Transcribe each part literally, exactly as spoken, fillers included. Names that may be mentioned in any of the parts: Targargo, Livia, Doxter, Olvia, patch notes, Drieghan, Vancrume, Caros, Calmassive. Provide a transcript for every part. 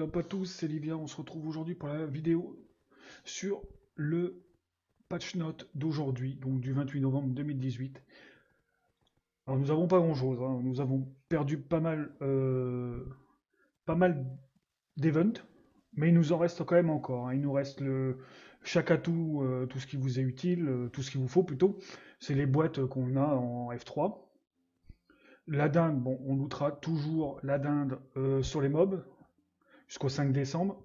Hello à tous, c'est Livia, on se retrouve aujourd'hui pour la vidéo sur le patch note d'aujourd'hui, donc du vingt-huit novembre deux mille dix-huit. Alors nous avons pas grand chose, hein. Nous avons perdu pas mal, euh, pas mal d'events, mais il nous en reste quand même encore, hein. Il nous reste le, chaque atout, euh, tout ce qui vous est utile, euh, tout ce qu'il vous faut plutôt, c'est les boîtes qu'on a en F trois. La dinde, bon, on lootera toujours la dinde euh, sur les mobs, jusqu'au cinq décembre.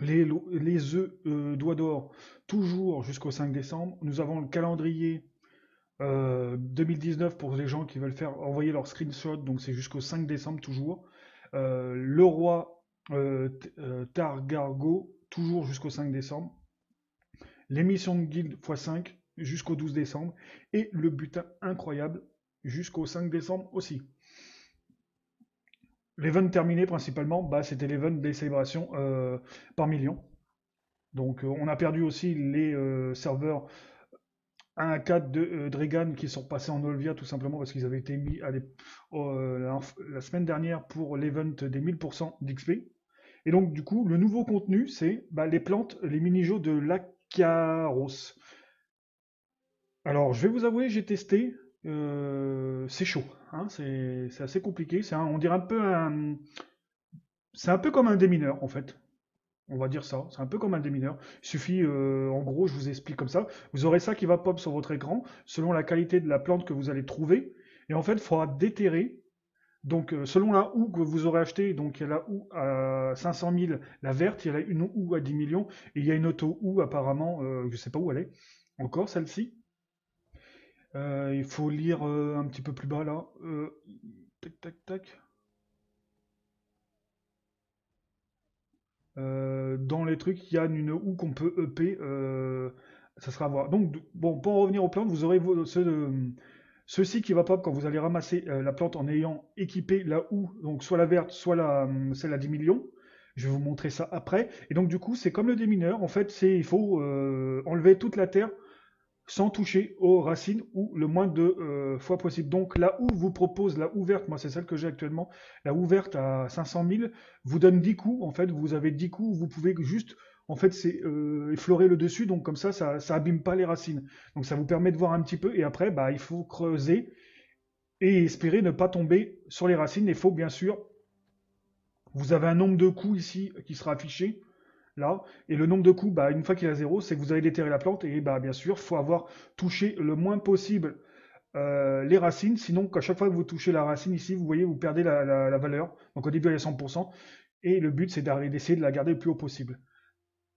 Les, les œufs euh, doigts d'or, toujours jusqu'au cinq décembre. Nous avons le calendrier euh, deux mille dix-neuf pour les gens qui veulent faire envoyer leur screenshot, donc c'est jusqu'au cinq décembre toujours. Euh, le roi euh, euh, Targargo, toujours jusqu'au cinq décembre. Les missions de guilde fois cinq, jusqu'au douze décembre. Et le butin incroyable, jusqu'au cinq décembre aussi. L'event terminé principalement, bah, c'était l'event des célébrations euh, par million. Donc euh, on a perdu aussi les euh, serveurs un à quatre de euh, Drieghan qui sont passés en Olvia tout simplement parce qu'ils avaient été mis à des, euh, la, la semaine dernière pour l'event des mille pour cent d'X P. Et donc du coup, le nouveau contenu, c'est bah, les plantes, les mini-jeux de la Caros. Alors je vais vous avouer, j'ai testé. Euh, c'est chaud, hein, c'est assez compliqué, un, on dirait un peu un... C'est un peu comme un démineur en fait, on va dire ça, c'est un peu comme un démineur, il suffit, euh, en gros je vous explique comme ça, vous aurez ça qui va pop sur votre écran, selon la qualité de la plante que vous allez trouver, et en fait il faudra déterrer, donc euh, selon la houe que vous aurez acheté, donc il y a la houe à cinq cent mille, la verte, il y a une houe à dix millions, et il y a une auto-houe apparemment, euh, je sais pas où elle est, encore celle-ci. Euh, il faut lire euh, un petit peu plus bas là. Euh, tac tac tac. Euh, dans les trucs, il y a une houe qu'on peut E P. Euh, ça sera à voir. Donc, bon, pour en revenir aux plantes, vous aurez vos, ceux de, ceci qui va pop quand vous allez ramasser euh, la plante en ayant équipé la houe, donc soit la verte, soit la, celle à dix millions. Je vais vous montrer ça après. Et donc, du coup, c'est comme le démineur. En fait, c'est il faut euh, enlever toute la terre sans toucher aux racines ou le moins de euh, fois possible. Donc la houe vous propose, la houe verte, moi c'est celle que j'ai actuellement, la houe verte à cinq cent mille, vous donne dix coups, en fait, vous avez dix coups, vous pouvez juste, en fait, c'est euh, effleurer le dessus, donc comme ça, ça, ça abîme pas les racines. Donc ça vous permet de voir un petit peu, et après, bah, il faut creuser et espérer ne pas tomber sur les racines, il faut bien sûr, vous avez un nombre de coups ici qui sera affiché, là, et le nombre de coups, bah, une fois qu'il est à zéro, c'est que vous avez déterré la plante, et bah, bien sûr, il faut avoir touché le moins possible euh, les racines, sinon qu'à chaque fois que vous touchez la racine ici, vous voyez, vous perdez la, la, la valeur, donc au début elle est à cent pour cent, et le but c'est d'essayer de la garder le plus haut possible.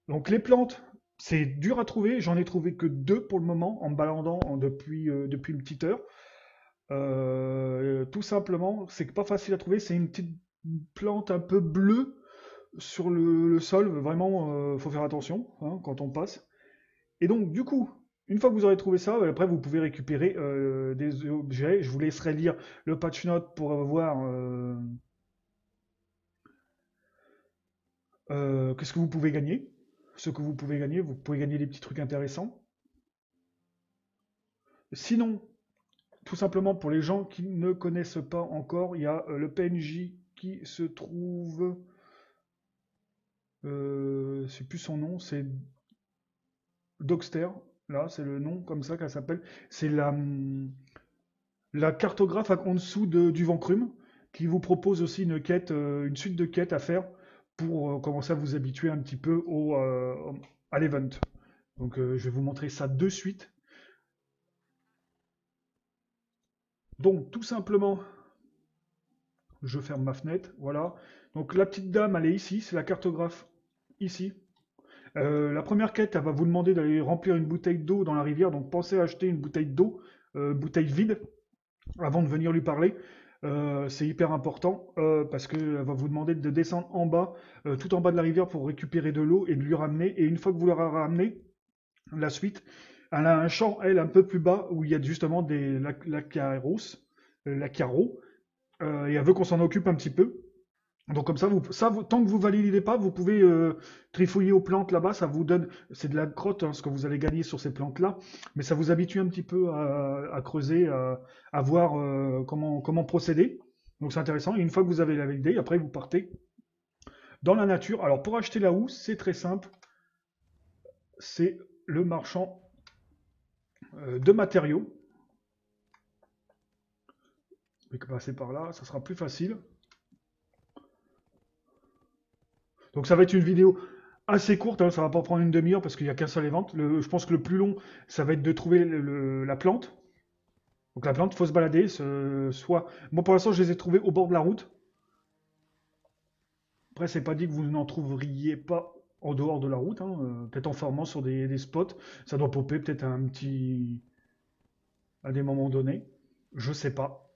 Donc les plantes, c'est dur à trouver, j'en ai trouvé que deux pour le moment, en me baladant en, depuis, euh, depuis une petite heure. Euh, tout simplement, c'est pas facile à trouver, c'est une petite plante un peu bleue, sur le, le sol, vraiment, euh, faut faire attention hein, quand on passe. Et donc, du coup, une fois que vous aurez trouvé ça, après, vous pouvez récupérer euh, des objets. Je vous laisserai lire le patch note pour voir euh, euh, qu'est-ce que vous pouvez gagner. Ce que vous pouvez gagner, vous pouvez gagner des petits trucs intéressants. Sinon, tout simplement, pour les gens qui ne connaissent pas encore, il y a euh, le P N J qui se trouve... Euh, c'est plus son nom, c'est Doxter, là c'est le nom comme ça qu'elle s'appelle, c'est la, la cartographe en dessous de, du Vancrume qui vous propose aussi une quête, euh, une suite de quêtes à faire pour euh, commencer à vous habituer un petit peu au, euh, à l'event. Donc euh, je vais vous montrer ça de suite. Donc tout simplement, je ferme ma fenêtre, voilà. Donc la petite dame elle est ici, c'est la cartographe. Ici. Euh, la première quête, elle va vous demander d'aller remplir une bouteille d'eau dans la rivière, donc pensez à acheter une bouteille d'eau, euh, bouteille vide, avant de venir lui parler. Euh, c'est hyper important, euh, parce qu'elle va vous demander de descendre en bas, euh, tout en bas de la rivière pour récupérer de l'eau et de lui ramener. Et une fois que vous l'aurez ramené, la suite, elle a un champ, elle, un peu plus bas, où il y a justement des, la, la carrosse, la carreau, euh, et elle veut qu'on s'en occupe un petit peu. Donc comme ça, vous, ça vous, tant que vous validez pas, vous pouvez euh, trifouiller aux plantes là-bas, ça vous donne, c'est de la crotte hein, ce que vous allez gagner sur ces plantes-là, mais ça vous habitue un petit peu à, à creuser, à, à voir euh, comment, comment procéder, donc c'est intéressant, et une fois que vous avez la validée, après vous partez dans la nature. Alors pour acheter la houe, c'est très simple. C'est le marchand de matériaux. Je vais passer par là, ça sera plus facile. Donc ça va être une vidéo assez courte, hein, ça va pas prendre une demi-heure parce qu'il n'y a qu'un seul event. Le, je pense que le plus long, ça va être de trouver le, le, la plante. Donc la plante, il faut se balader. Ce, soit... Moi pour l'instant, je les ai trouvés au bord de la route. Après, c'est pas dit que vous n'en trouveriez pas en dehors de la route, hein, euh, peut-être en formant sur des, des spots. Ça doit popper peut-être un petit... à des moments donnés. Je sais pas.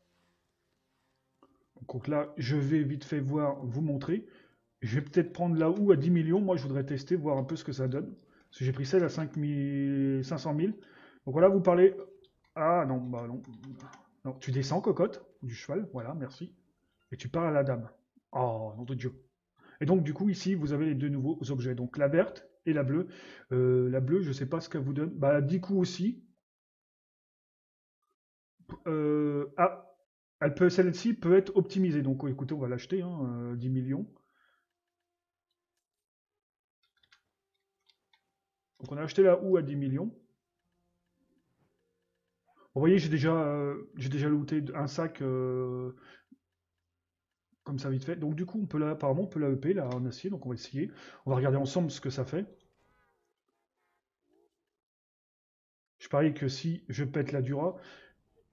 Donc là, je vais vite fait voir, vous montrer. Je vais peut-être prendre la houe à dix millions. Moi, je voudrais tester, voir un peu ce que ça donne. Parce que j'ai pris celle à cinq mille cinq cents mille. Donc voilà, vous parlez... Ah non, bah non. Non, tu descends, cocotte, du cheval. Voilà, merci. Et tu pars à la dame. Oh, nom de Dieu. Et donc, du coup, ici, vous avez les deux nouveaux objets. Donc la verte et la bleue. Euh, la bleue, je ne sais pas ce qu'elle vous donne. Bah, dix coups aussi. Euh, ah, elle peut, celle-ci peut être optimisée. Donc, écoutez, on va l'acheter, hein, dix millions. Donc on a acheté la houe à dix millions. Vous voyez, j'ai déjà, euh, j'ai déjà looté un sac euh, comme ça vite fait. Donc du coup, on peut là, apparemment, on peut la E P là en acier. Donc on va essayer. On va regarder ensemble ce que ça fait. Je parie que si je pète la Dura,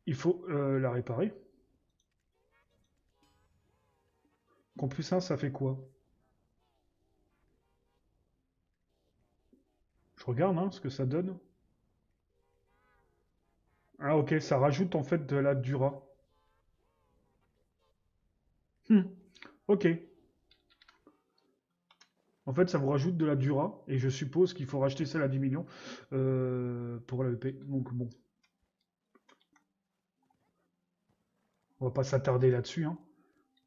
il faut euh, la réparer. En plus un, ça fait quoi? Regarde hein, ce que ça donne. Ah ok, ça rajoute en fait de la Dura. Hmm, ok. En fait, ça vous rajoute de la Dura. Et je suppose qu'il faut racheter celle à dix millions euh, pour la E P. Donc bon. On va pas s'attarder là-dessus. Hein.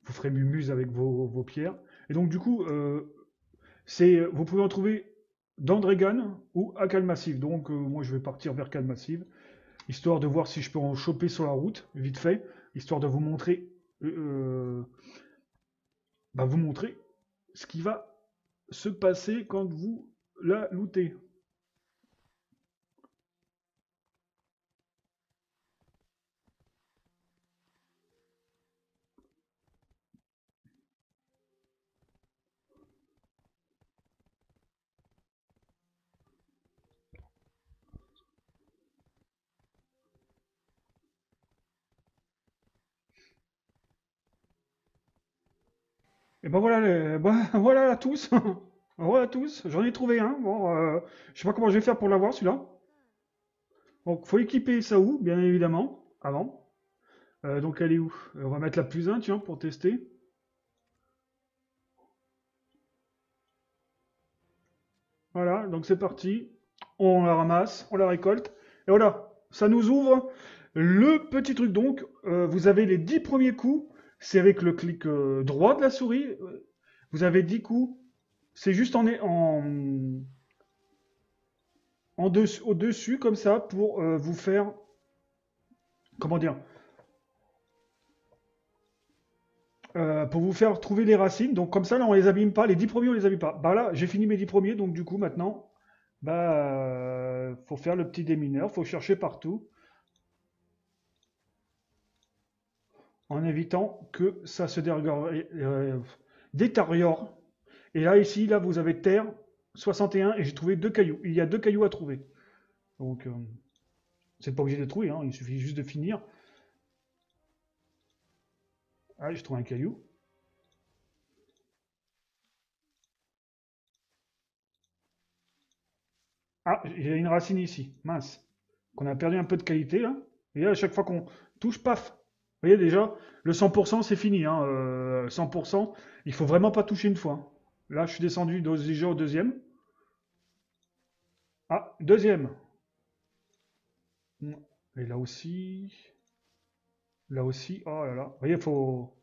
Vous ferez mumuse avec vos, vos pierres. Et donc du coup, euh, c'est vous pouvez en trouver... dans Drieghan ou à Calmassive. Donc euh, moi je vais partir vers Calmassive, histoire de voir si je peux en choper sur la route, vite fait, histoire de vous montrer euh, bah vous montrer ce qui va se passer quand vous la lootez. Et ben voilà, les... ben voilà à tous, voilà à tous, j'en ai trouvé un, bon, euh, je sais pas comment je vais faire pour l'avoir celui-là. Donc faut équiper sa houe, bien évidemment, avant. Euh, donc elle est où? On va mettre la plus un, tiens, pour tester. Voilà, donc c'est parti, on la ramasse, on la récolte, et voilà, ça nous ouvre le petit truc donc, euh, vous avez les dix premiers coups. C'est avec le clic euh, droit de la souris. Vous avez dix coups. C'est juste en, en, en dessus, au-dessus, comme ça, pour euh, vous faire... Comment dire euh, pour vous faire trouver les racines. Donc comme ça, là, on les abîme pas. Les dix premiers, on les abîme pas. Bah là, j'ai fini mes dix premiers. Donc du coup, maintenant, bah, faut faire le petit démineur. Faut chercher partout. En évitant que ça se détériore. Et là, ici, là, vous avez terre soixante et un et j'ai trouvé deux cailloux. Il y a deux cailloux à trouver. Donc, euh, c'est pas obligé de trouver, hein, il suffit juste de finir. Ah, j'ai trouvé un caillou. Ah, il y a une racine ici, mince. Qu'on a perdu un peu de qualité, là. Et là, à chaque fois qu'on touche, paf! Vous voyez déjà, le cent pour cent c'est fini, hein. euh, cent pour cent, il faut vraiment pas toucher une fois. Là je suis descendu déjà au deuxième. Ah, deuxième. Et là aussi, là aussi, oh là là, vous voyez il faut...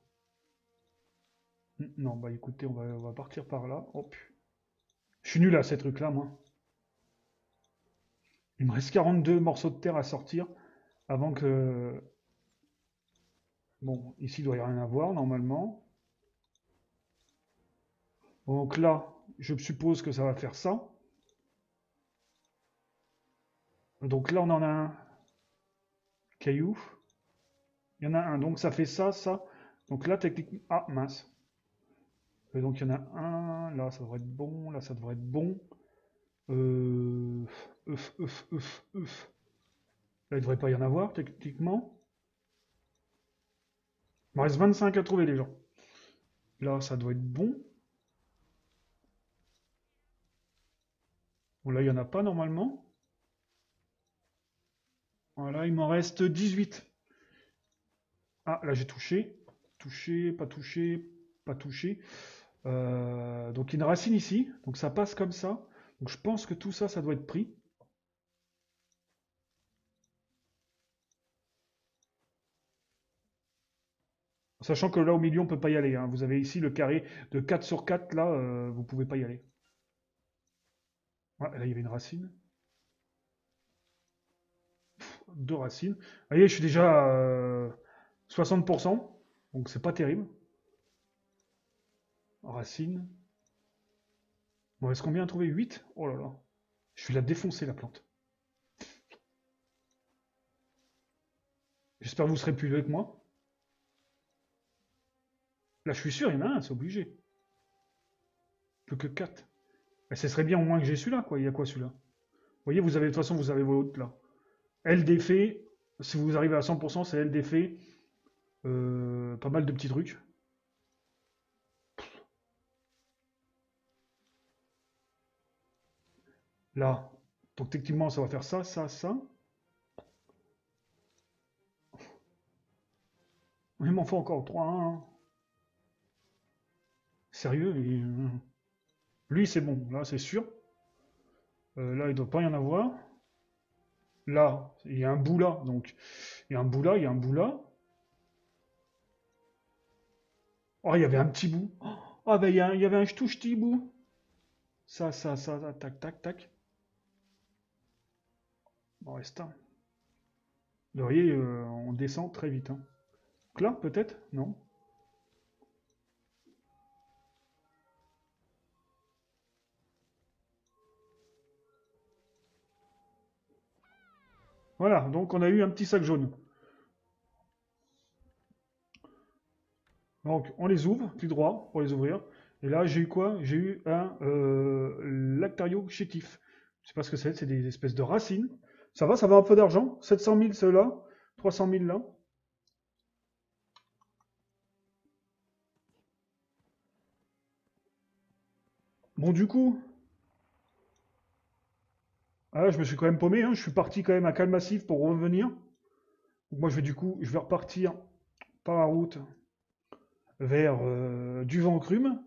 Non bah écoutez, on va, on va partir par là. Hop. Je suis nul à ces trucs là moi. Il me reste quarante-deux morceaux de terre à sortir avant que... Bon, ici il doit y rien avoir normalement. Donc là, je suppose que ça va faire ça. Donc là, on en a un caillou. Il y en a un, donc ça fait ça, ça. Donc là, techniquement... Ah, mince. Et donc il y en a un, là, ça devrait être bon, là, ça devrait être bon. Euh... Euf, euf, euf, euf. Là, il ne devrait pas y en avoir, techniquement. Il me reste vingt-cinq à trouver, les gens. Là, ça doit être bon. Bon, là, il n'y en a pas, normalement. Voilà, il m'en reste dix-huit. Ah, là, j'ai touché. Touché, pas touché, pas touché. Euh, donc, il y a une racine ici. Donc, ça passe comme ça. Donc, je pense que tout ça, ça doit être pris. Sachant que là, au milieu, on ne peut pas y aller. Hein. Vous avez ici le carré de quatre sur quatre. Là, euh, vous ne pouvez pas y aller. Ouais, là, il y avait une racine. Pff, deux racines. Vous voyez, je suis déjà euh, soixante pour cent. Donc, c'est pas terrible. Racine. Bon, est-ce qu'on vient à trouver huit? Oh là là. Je vais la défoncer, la plante. J'espère que vous serez plus avec moi. Là, je suis sûr, il y en a un, c'est obligé. Plus que quatre. Et ce serait bien au moins que j'ai celui-là, quoi. Il y a quoi, celui-là? Vous voyez, vous avez, de toute façon, vous avez vos autres, là. L défait, si vous arrivez à cent pour cent, c'est L défait. Euh, pas mal de petits trucs. Là. Donc, techniquement, ça va faire ça, ça, ça. Il m'en faut encore trois, un, un. Sérieux, et... lui c'est bon, là c'est sûr. Euh, là il doit pas y en avoir. Là, il y a un bout là, donc il y a un bout là, il y a un bout là. Oh, il y avait un petit bout. Ah ben il y, a, il y avait un ch'touch'ti bout. Ça, ça, ça, ça, tac, tac, tac. Bon, reste un. Vous voyez, euh, on descend très vite. Hein. Donc là, peut-être, non? Voilà, donc on a eu un petit sac jaune. Donc on les ouvre, plus droit pour les ouvrir. Et là j'ai eu quoi? J'ai eu un euh, lactario-chétif. Je ne sais pas ce que c'est, c'est des espèces de racines. Ça va, ça va un peu d'argent. sept cent mille ceux-là, trois cent mille là. Bon du coup... Ah là, je me suis quand même paumé, hein. Je suis parti quand même à Calmassive pour revenir. Donc moi je vais du coup, je vais repartir par la route vers euh, du Vancrume.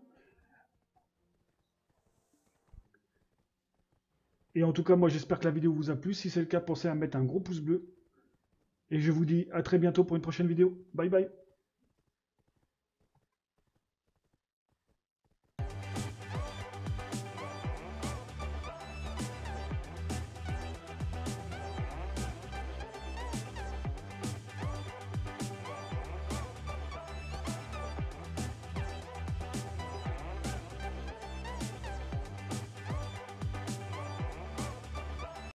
Et en tout cas moi j'espère que la vidéo vous a plu. Si c'est le cas, pensez à mettre un gros pouce bleu. Et je vous dis à très bientôt pour une prochaine vidéo. Bye bye.